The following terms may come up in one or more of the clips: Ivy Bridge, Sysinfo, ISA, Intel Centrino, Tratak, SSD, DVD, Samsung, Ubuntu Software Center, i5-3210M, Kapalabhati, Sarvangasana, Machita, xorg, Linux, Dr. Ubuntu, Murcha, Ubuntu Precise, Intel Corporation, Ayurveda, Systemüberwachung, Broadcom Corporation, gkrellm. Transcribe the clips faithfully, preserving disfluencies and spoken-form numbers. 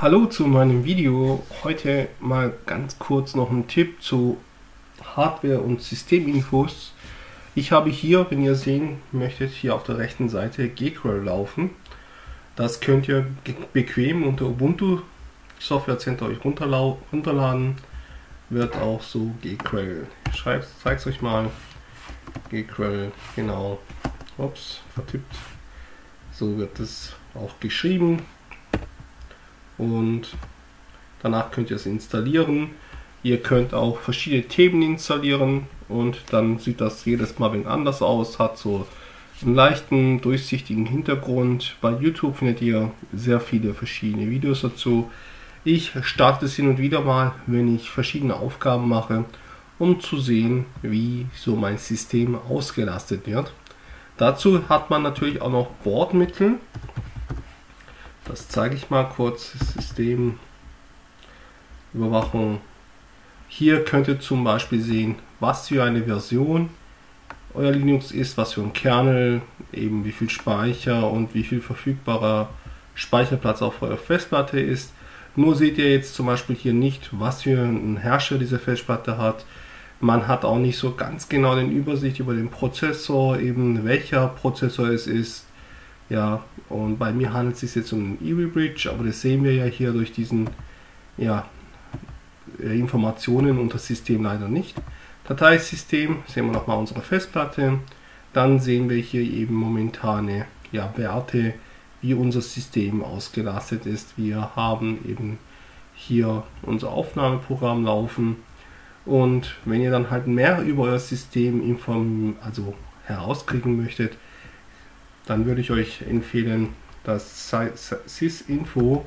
Hallo zu meinem Video. Heute mal ganz kurz noch ein Tipp zu Hardware und Systeminfos. Ich habe hier, wenn ihr sehen möchtet, hier auf der rechten Seite gkrellm laufen. Das könnt ihr bequem unter Ubuntu Software Center euch runterladen. Wird auch so gkrellm. Schreibt, zeig's euch mal. Gkrellm, genau. Ups, vertippt. So wird es auch geschrieben. Und danach könnt ihr es installieren. Ihr könnt auch verschiedene Themen installieren und dann sieht das jedes Mal ein wenig anders aus. Hat so einen leichten, durchsichtigen Hintergrund. Bei YouTube findet ihr sehr viele verschiedene Videos dazu. Ich starte es hin und wieder mal, wenn ich verschiedene Aufgaben mache, um zu sehen, wie so mein System ausgelastet wird. Dazu hat man natürlich auch noch Bordmittel. Das zeige ich mal kurz, Systemüberwachung. Hier könnt ihr zum Beispiel sehen, was für eine Version euer Linux ist, was für ein Kernel, eben wie viel Speicher und wie viel verfügbarer Speicherplatz auf eurer Festplatte ist. Nur seht ihr jetzt zum Beispiel hier nicht, was für einen Herrscher diese Festplatte hat. Man hat auch nicht so ganz genau den Übersicht über den Prozessor, eben welcher Prozessor es ist. Ja, und bei mir handelt es sich jetzt um einen Ivy Bridge, aber das sehen wir ja hier durch diesen, ja, Informationen unter System leider nicht. Dateisystem, sehen wir nochmal unsere Festplatte. Dann sehen wir hier eben momentane, ja, Werte, wie unser System ausgelastet ist. Wir haben eben hier unser Aufnahmeprogramm laufen. Und wenn ihr dann halt mehr über euer System inform- also herauskriegen möchtet, dann würde ich euch empfehlen, das Sysinfo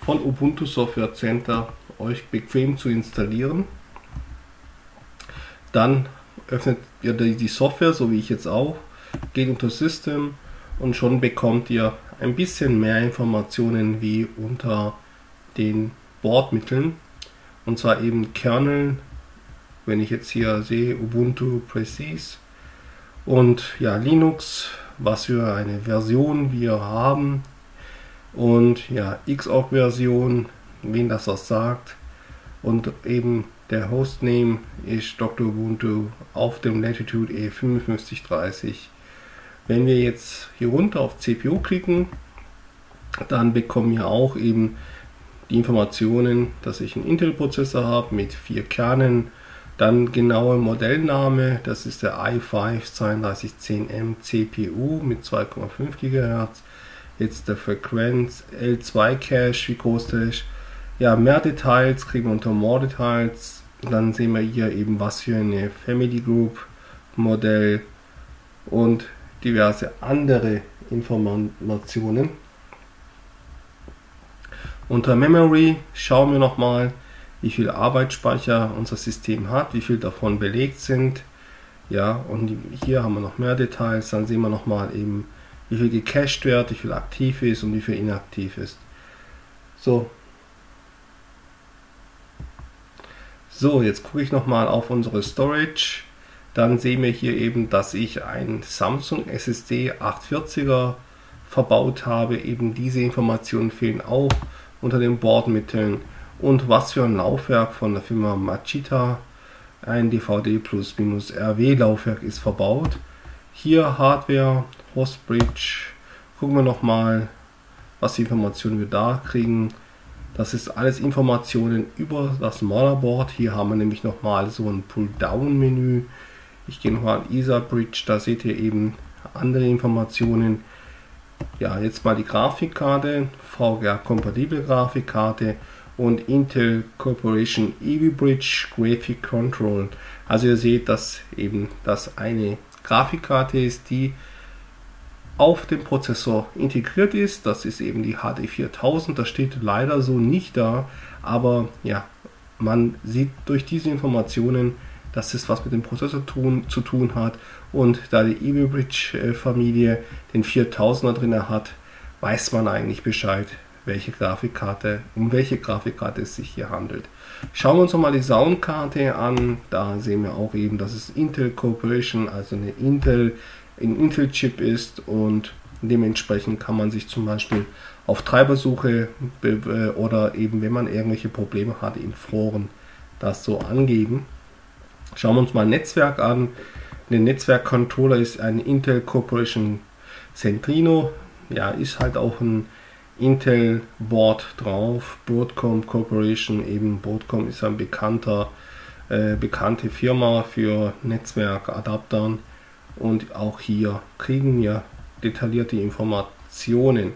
von Ubuntu Software Center euch bequem zu installieren. Dann öffnet ihr die Software, so wie ich jetzt auch, geht unter System und schon bekommt ihr ein bisschen mehr Informationen wie unter den Bordmitteln. Und zwar eben Kernel, wenn ich jetzt hier sehe, Ubuntu Precise und ja, Linux, was für eine Version wir haben und ja, xorg Version, wen das was sagt, und eben der Hostname ist Doktor Ubuntu auf dem Latitude E fünf fünf drei null. Wenn wir jetzt hier runter auf C P U klicken, dann bekommen wir auch eben die Informationen, dass ich einen Intel Prozessor habe mit vier Kernen. Dann genaue Modellname, das ist der i fünf drei zwei eins null M C P U mit zwei Komma fünf Gigahertz. Jetzt der Frequenz, L zwei Cache, wie groß der ist. Ja, mehr Details kriegen wir unter More Details. Dann sehen wir hier eben, was für eine Family Group, Modell und diverse andere Informationen. Unter Memory schauen wir nochmal, wie viel Arbeitsspeicher unser System hat, wie viel davon belegt sind. Ja, und hier haben wir noch mehr Details. Dann sehen wir nochmal eben, wie viel gecached wird, wie viel aktiv ist und wie viel inaktiv ist. So, so jetzt gucke ich nochmal auf unsere Storage. Dann sehen wir hier eben, dass ich ein Samsung S S D acht vierziger verbaut habe. Eben diese Informationen fehlen auch unter den Bordmitteln. Und was für ein Laufwerk von der Firma Machita, ein D V D plus minus R W Laufwerk ist verbaut. Hier Hardware, Hostbridge, gucken wir nochmal, was die Informationen wir da kriegen. Das ist alles Informationen über das Motherboard. Hier haben wir nämlich nochmal so ein Pull-Down-Menü. Ich gehe nochmal an I S A Bridge, da seht ihr eben andere Informationen. Ja, jetzt mal die Grafikkarte, V G A-kompatible Grafikkarte. Und Intel Corporation Ivy Bridge Graphic Control. Also ihr seht, dass eben das eine Grafikkarte ist, die auf dem Prozessor integriert ist. Das ist eben die H D viertausend. Das steht leider so nicht da, aber ja, man sieht durch diese Informationen, dass es was mit dem Prozessor tun, zu tun hat. Und da die Ivy Bridge Familie den viertausender drin hat, weiß man eigentlich Bescheid, welche Grafikkarte, um welche Grafikkarte es sich hier handelt. Schauen wir uns nochmal die Soundkarte an. Da sehen wir auch eben, dass es Intel Corporation, also eine Intel, ein Intel-Chip ist und Dementsprechend kann man sich zum Beispiel auf Treibersuche oder eben, wenn man irgendwelche Probleme hat, in Foren das so angeben. Schauen wir uns mal Netzwerk an. Der Netzwerkcontroller ist ein Intel Corporation Centrino. Ja, ist halt auch ein Intel Board drauf. Broadcom Corporation, eben Broadcom ist ein bekannter, äh, bekannte Firma für Netzwerkadaptern. Und auch hier kriegen wir detaillierte Informationen.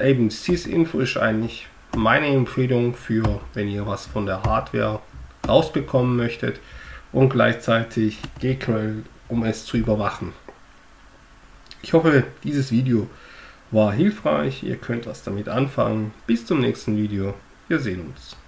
Eben Sysinfo ist eigentlich meine Empfehlung für, wenn ihr was von der Hardware rausbekommen möchtet, und gleichzeitig gkrellm, um es zu überwachen. Ich hoffe, dieses Video war hilfreich. Ihr könnt was damit anfangen. Bis zum nächsten Video. Wir sehen uns.